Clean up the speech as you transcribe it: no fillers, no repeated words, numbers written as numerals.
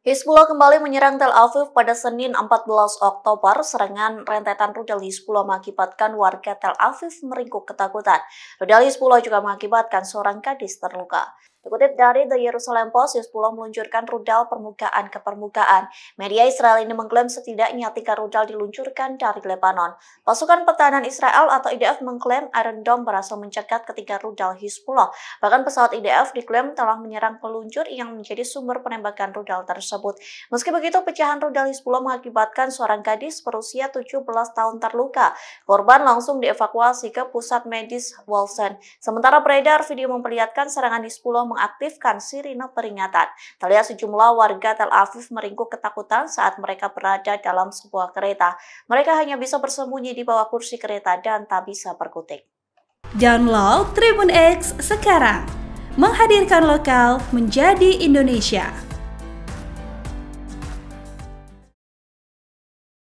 Hizbullah kembali menyerang Tel Aviv pada Senin 14 Oktober. Serangan rentetan rudal Hizbullah mengakibatkan warga Tel Aviv meringkuk ketakutan. Rudal Hizbullah juga mengakibatkan seorang gadis terluka. Dikutip dari The Jerusalem Post, Hizbullah meluncurkan rudal permukaan ke permukaan. Media Israel ini mengklaim setidaknya 3 rudal diluncurkan dari Lebanon. Pasukan pertahanan Israel atau IDF mengklaim Iron Dome berhasil mencegat ketiga rudal Hizbullah. Bahkan pesawat IDF diklaim telah menyerang peluncur yang menjadi sumber penembakan rudal tersebut. Meski begitu, pecahan rudal Hizbullah mengakibatkan seorang gadis berusia 17 tahun terluka. Korban langsung dievakuasi ke pusat medis Wolfson. Sementara beredar video memperlihatkan serangan Hizbullah mengaktifkan sirine peringatan. Terlihat sejumlah warga Tel Aviv meringkuk ketakutan saat mereka berada dalam sebuah kereta. Mereka hanya bisa bersembunyi di bawah kursi kereta dan tak bisa berkutik. Download Tribun X sekarang, menghadirkan lokal menjadi Indonesia.